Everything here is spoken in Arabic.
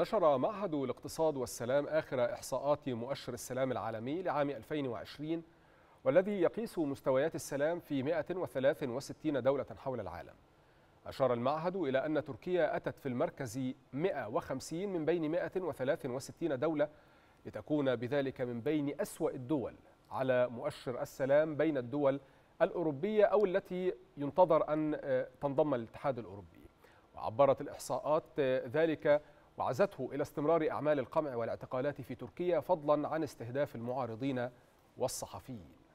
نشر معهد الاقتصاد والسلام آخر إحصاءات مؤشر السلام العالمي لعام 2020، والذي يقيس مستويات السلام في 163 دولة حول العالم. أشار المعهد إلى أن تركيا أتت في المركز 150 من بين 163 دولة، لتكون بذلك من بين أسوأ الدول على مؤشر السلام بين الدول الأوروبية أو التي ينتظر أن تنضم للاتحاد الأوروبي. وعبرت الإحصاءات ذلك وعزته إلى استمرار أعمال القمع والاعتقالات في تركيا، فضلا عن استهداف المعارضين والصحفيين.